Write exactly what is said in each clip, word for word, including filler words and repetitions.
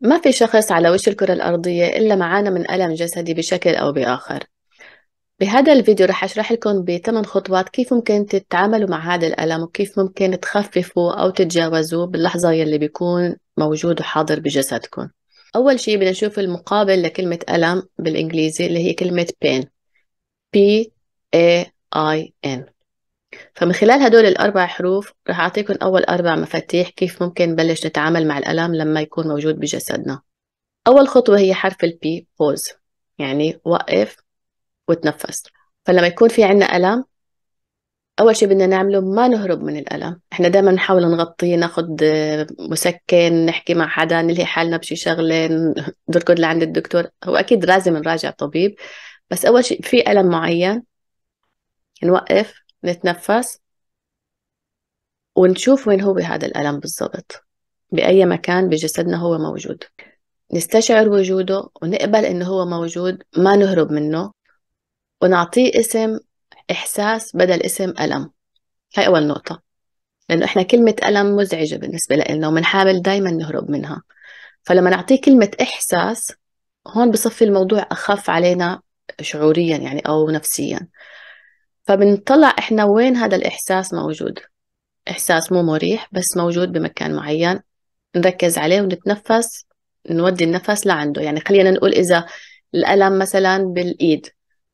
ما في شخص على وجه الكرة الأرضية إلا معانا من ألم جسدي بشكل أو بآخر. بهذا الفيديو رح أشرح لكم بثمان خطوات كيف ممكن تتعاملوا مع هذا الألم، وكيف ممكن تخففوا أو تتجاوزوه باللحظة يلي بيكون موجود وحاضر بجسدكم. أول شيء بدنا نشوف المقابل لكلمة ألم بالإنجليزي اللي هي كلمة pain. بي إيه آي إن. فمن خلال هدول الأربع حروف رح أعطيكم أول أربع مفاتيح كيف ممكن نبلش نتعامل مع الألم لما يكون موجود بجسدنا. أول خطوة هي حرف البي، pause، يعني وقف وتنفس. فلما يكون في عنا ألم، أول شيء بدنا نعمله ما نهرب من الألم. إحنا دائما نحاول نغطيه، ناخد مسكن، نحكي مع حدا، نلهي حالنا بشي شغلة، نركض لعند الدكتور. هو أكيد لازم نراجع الطبيب، بس أول شيء في ألم معين نوقف، نتنفس، ونشوف وين هو بهذا الألم بالضبط، بأي مكان بجسدنا هو موجود. نستشعر وجوده ونقبل إنه هو موجود، ما نهرب منه، ونعطيه اسم إحساس بدل اسم ألم. هاي أول نقطة، لأنه إحنا كلمة ألم مزعجة بالنسبة لنا ومنحاول دايما نهرب منها. فلما نعطيه كلمة إحساس، هون بصفي الموضوع أخف علينا شعوريا يعني أو نفسيا. فبنطلع إحنا وين هذا الإحساس موجود، إحساس مو مريح بس موجود بمكان معين، نركز عليه ونتنفس، نودي النفس لعنده. يعني خلينا نقول إذا الألم مثلا بالإيد،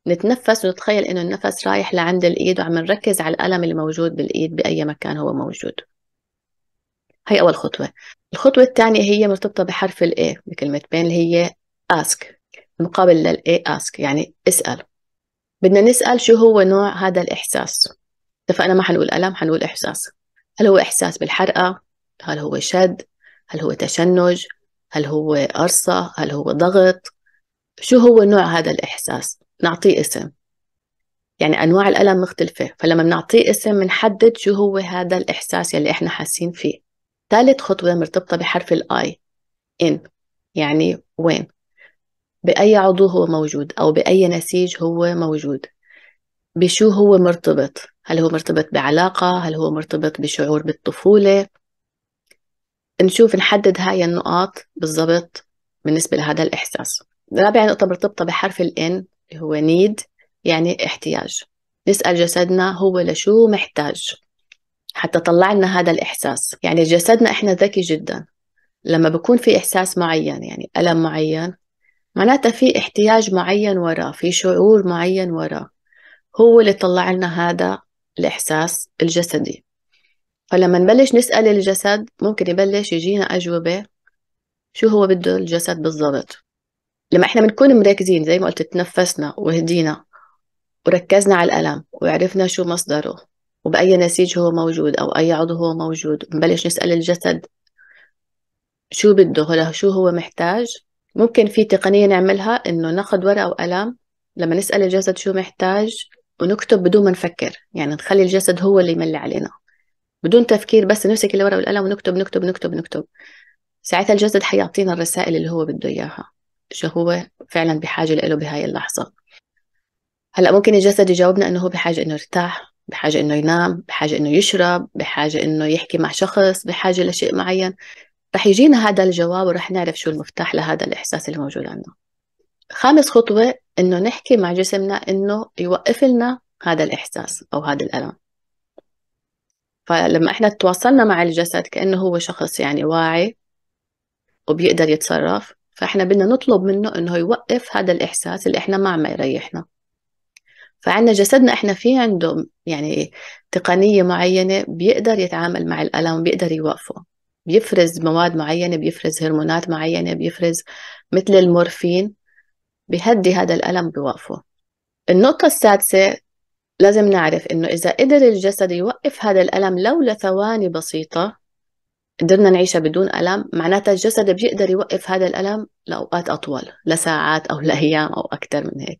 نتنفس ونتخيل إنه النفس رايح لعند الإيد، وعم نركز على الألم اللي موجود بالإيد بأي مكان هو موجود. هي أول خطوة. الخطوة الثانية هي مرتبطة بحرف الإيه بكلمة pain اللي هي ask. المقابل للإيه ask، يعني اسأل. بدنا نسأل شو هو نوع هذا الإحساس. اتفقنا ما حنقول ألم، حنقول إحساس. هل هو إحساس بالحرقة؟ هل هو شد؟ هل هو تشنج؟ هل هو قرصة؟ هل هو ضغط؟ شو هو نوع هذا الإحساس؟ نعطيه اسم. يعني أنواع الألم مختلفة، فلما بنعطيه اسم بنحدد شو هو هذا الإحساس يلي إحنا حاسين فيه. ثالث خطوة مرتبطة بحرف الآي، إن، يعني وين، بأي عضو هو موجود أو بأي نسيج هو موجود، بشو هو مرتبط. هل هو مرتبط بعلاقة؟ هل هو مرتبط بشعور بالطفولة؟ نشوف نحدد هاي النقاط بالضبط بالنسبة لهذا الإحساس. رابع نقطة مرتبطة بحرف الإن هو need، يعني احتياج. نسأل جسدنا هو لشو محتاج حتى طلع لنا هذا الإحساس. يعني جسدنا إحنا ذكي جدا، لما بكون في إحساس معين يعني ألم معين، معناتها في احتياج معين وراه، في شعور معين وراه، هو اللي طلع لنا هذا الإحساس الجسدي. فلما نبلش نسأل الجسد ممكن يبلش يجينا أجوبة شو هو بده الجسد بالضبط. لما احنا بنكون مركزين زي ما قلت، تنفسنا وهدينا وركزنا على الألم وعرفنا شو مصدره وبأي نسيج هو موجود أو أي عضو هو موجود، بنبلش نسأل الجسد شو بده هلا، شو هو محتاج. ممكن في تقنية نعملها إنه ناخد ورقة وقلم لما نسأل الجسد شو محتاج ونكتب بدون ما نفكر، يعني نخلي الجسد هو اللي يملي علينا بدون تفكير، بس نمسك الورقة والقلم ونكتب نكتب نكتب نكتب. ساعتها الجسد حيعطينا الرسائل اللي هو بده إياها، شو هو فعلا بحاجة له بهاي اللحظة. هلأ ممكن الجسد يجاوبنا إنه هو بحاجة إنه يرتاح، بحاجة إنه ينام، بحاجة إنه يشرب، بحاجة إنه يحكي مع شخص، بحاجة لشيء معين. رح يجينا هذا الجواب ورح نعرف شو المفتاح لهذا الإحساس اللي موجود عندنا. خامس خطوة إنه نحكي مع جسمنا إنه يوقف لنا هذا الإحساس أو هذا الألم. فلما إحنا تواصلنا مع الجسد كأنه هو شخص يعني واعي وبيقدر يتصرف، فإحنا بدنا نطلب منه إنه يوقف هذا الإحساس اللي إحنا ما عم يريحنا. فعنا جسدنا إحنا في عنده يعني تقنية معينة بيقدر يتعامل مع الألم، بيقدر يوقفه، بيفرز مواد معينة، بيفرز هرمونات معينة، بيفرز مثل المورفين بيهدي هذا الألم بوقفه. النقطة السادسة لازم نعرف إنه إذا قدر الجسد يوقف هذا الألم لو لثواني بسيطة، قدرنا نعيشها بدون ألم، معناتها الجسد بيقدر يوقف هذا الألم لأوقات أطول، لساعات أو لأيام أو أكثر من هيك.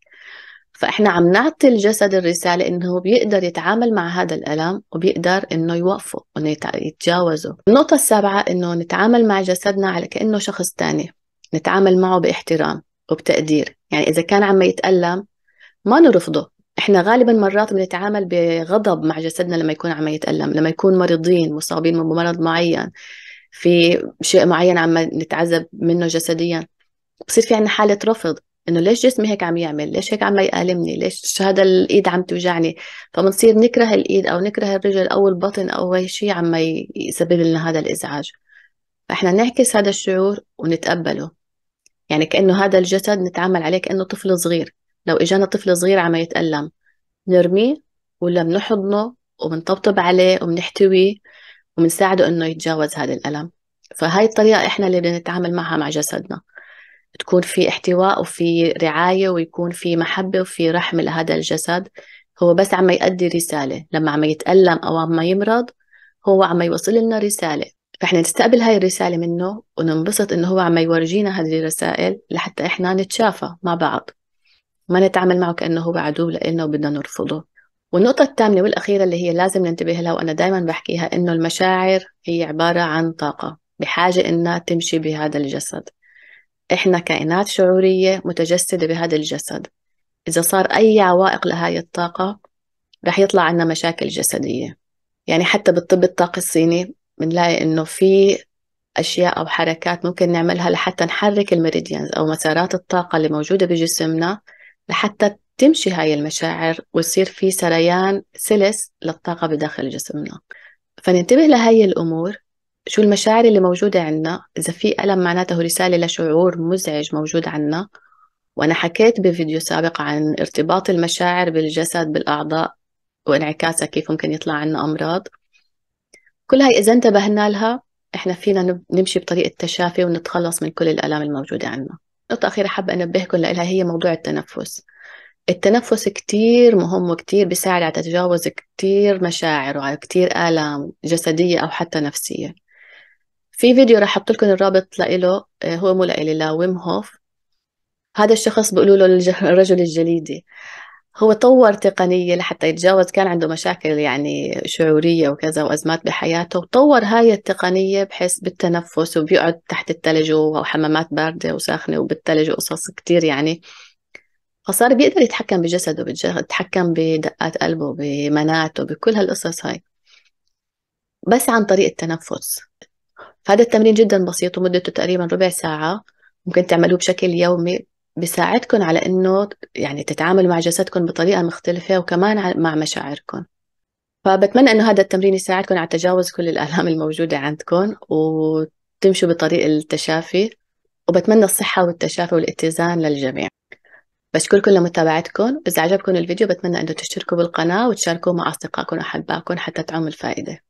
فإحنا عم نعطي الجسد الرسالة إنه بيقدر يتعامل مع هذا الألم وبيقدر إنه يوقفه وإنه يتجاوزه. النقطة السابعة إنه نتعامل مع جسدنا على كأنه شخص تاني، نتعامل معه باحترام وبتقدير. يعني إذا كان عم يتألم ما نرفضه. إحنا غالبا مرات بنتعامل بغضب مع جسدنا لما يكون عم يتألم، لما يكون مريضين مصابين بمرض معين، في شيء معين عم نتعذب منه جسديا، بصير في عنا حالة رفض، إنه ليش جسمي هيك عم يعمل، ليش هيك عم يألمني، ليش هذا الإيد عم توجعني، فبنصير نكره الإيد أو نكره الرجل أو البطن أو أي شيء عم يسبب لنا هذا الإزعاج. فإحنا نعكس هذا الشعور ونتقبله، يعني كأنه هذا الجسد نتعامل عليه كأنه طفل صغير. لو إجانا طفل صغير عم يتألم نرميه ولا بنحضنه وبنطبطب عليه وبنحتويه وبنساعده إنه يتجاوز هذا الألم. فهاي الطريقة إحنا اللي بدنا نتعامل معها مع جسدنا، تكون في احتواء وفي رعاية ويكون في محبة وفي رحمة لهذا الجسد. هو بس عم يؤدي رسالة، لما عم يتألم أو عم يمرض هو عم يوصل لنا رسالة، فإحنا نستقبل هاي الرسالة منه وننبسط إنه هو عم يورجينا هذه الرسائل لحتى إحنا نتشافى مع بعض، ما نتعامل معه كأنه هو عدو لإلنا وبدنا نرفضه. والنقطة الثامنة والأخيرة اللي هي لازم ننتبه لها وأنا دايما بحكيها، إنه المشاعر هي عبارة عن طاقة بحاجة إنها تمشي بهذا الجسد. إحنا كائنات شعورية متجسدة بهذا الجسد، إذا صار أي عوائق لهاي الطاقة رح يطلع عنا مشاكل جسدية. يعني حتى بالطب الطاقي الصيني بنلاقي إنه في أشياء أو حركات ممكن نعملها لحتى نحرك الميريديانز أو مسارات الطاقة اللي موجودة بجسمنا لحتى تمشي هاي المشاعر ويصير في سريان سلس للطاقة بداخل جسمنا. فننتبه لهاي الأمور، شو المشاعر اللي موجودة عنا، إذا في ألم معناته رسالة لشعور مزعج موجود عنا. وأنا حكيت بفيديو سابق عن ارتباط المشاعر بالجسد بالأعضاء وانعكاسها كيف ممكن يطلع عنا أمراض. كل هاي إذا انتبهنا لها إحنا فينا نمشي بطريقة تشافي ونتخلص من كل الألام الموجودة عنا. نقطة أخيرة حابة أنبهكم لها هي موضوع التنفس. التنفس كتير مهم وكتير بيساعد على تتجاوز كتير مشاعر وعلى كتير آلام جسدية أو حتى نفسية. في فيديو راح احط لكم الرابط لإله، هو مو لإلي، لويم هوف. هذا الشخص بيقولوا له الرجل الجليدي، هو طور تقنية لحتى يتجاوز، كان عنده مشاكل يعني شعورية وكذا وأزمات بحياته، وطور هاي التقنية بحيث بالتنفس، وبيقعد تحت الثلج وحمامات باردة وساخنة وبالثلج وقصص كتير يعني، فصار بيقدر يتحكم بجسده، يتحكم بدقات قلبه، بمناعته، بكل هالقصص هاي بس عن طريق التنفس. هذا التمرين جدا بسيط ومدته تقريبا ربع ساعة، ممكن تعملوه بشكل يومي، بيساعدكم على انه يعني تتعاملوا مع جسدكم بطريقة مختلفة وكمان مع مشاعركم. فبتمنى انه هذا التمرين يساعدكم على تجاوز كل الآلام الموجودة عندكم وتمشوا بطريق التشافي، وبتمنى الصحة والتشافي والاتزان للجميع. بشكركم لمتابعتكم، إذا عجبكم الفيديو بتمنى انه تشتركوا بالقناة وتشاركوه مع أصدقائكم وأحبائكم حتى تعم الفائدة.